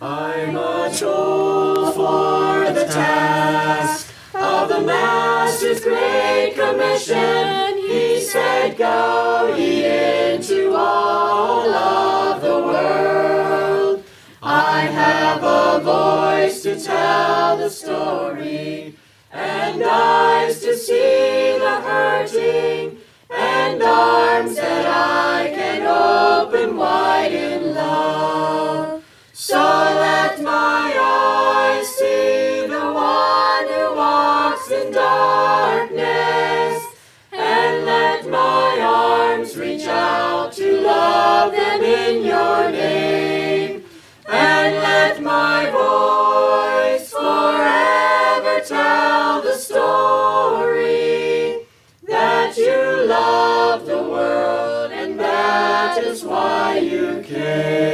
I'm a tool for the task of the Master's great commission. He said, go ye into all of the world. I have a voice to tell the story, and eyes to see the hurting, and arms that I can open wide in love. So let my eyes see the one who walks in darkness, and let my arms reach out to love them in your name, and let my voice forever tell the story that you love the world, and that is why you came.